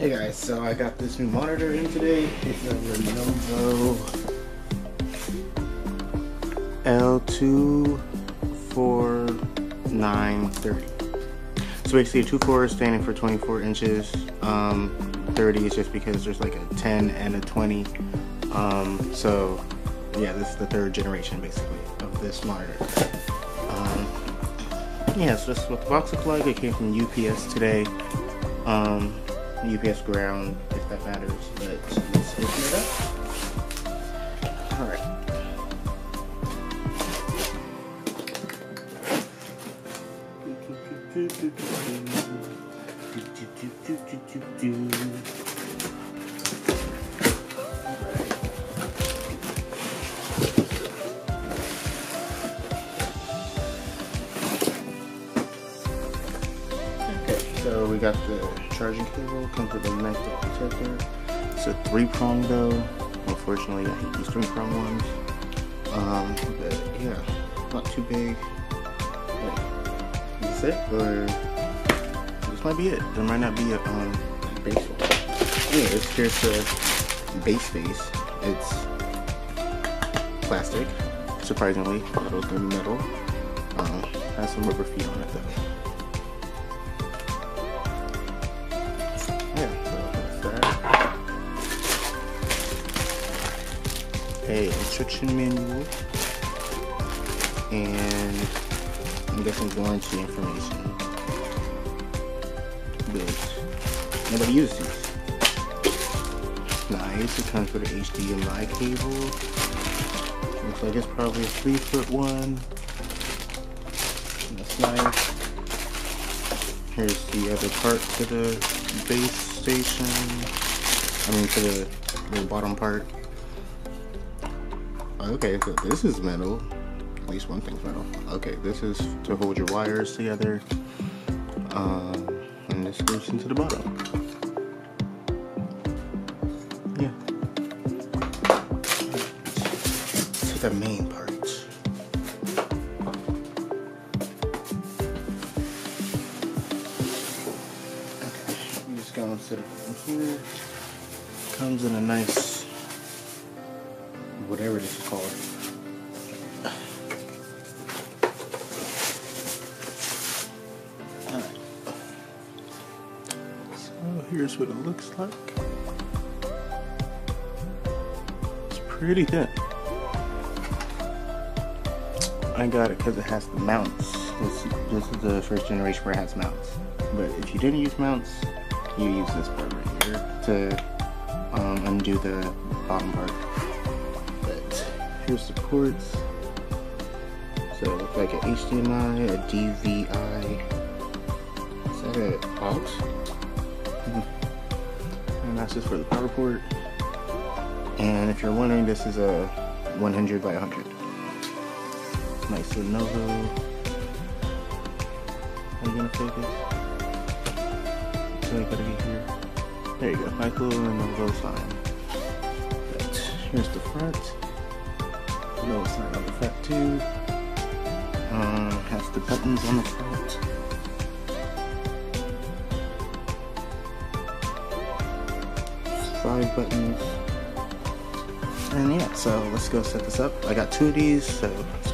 Hey guys, so I got this new monitor in today. It's a Lenovo L24930. So basically 24 is standing for 24 inches, 30 is just because there's like a 10 and a 20. So yeah, this is the third generation basically of this monitor. Yeah, so this is what the box looks like. It came from UPS today. UPS ground, if that matters, but let's open it up. Alright. So we got the charging cable, comes with a nice little protector. It's a 3-prong though. Unfortunately, I hate these 3-prong ones. But yeah, not too big. Wait, is this it? Or this might be it. There might not be a base one. Yeah, here's the base face. It's plastic, surprisingly, although they're metal. Has some rubber feet on it though. A instruction manual, and I'm guessing warranty information, but nobody uses these. Nice, it comes with an HDMI cable, looks like it's probably a 3-foot one, that's nice. Here's the other part to the base station, to the bottom part. Okay, so this is metal. At least one thing's metal. Okay, this is to hold your wires together. And this goes into the bottom. Yeah. To the main parts. Okay, you just gonna sit up here. Comes in a nice, whatever this is called. Alright. So here's what it looks like. It's pretty thin. I got it because it has the mounts. This is the first generation where it has mounts. But if you didn't use mounts, you use this part right here to undo the bottom part. Supports, so it looks like an HDMI, a DVI, is that an aux? And that's just for the power port. And if you're wondering, this is a 100 by 100. Nice Lenovo. Are you gonna focus? So I gotta be here. There you go. Nice little Lenovo sign. But here's the front. No, it's not on the front too. Has the buttons on the front. Five buttons. And yeah, so let's go set this up. I got two of these, so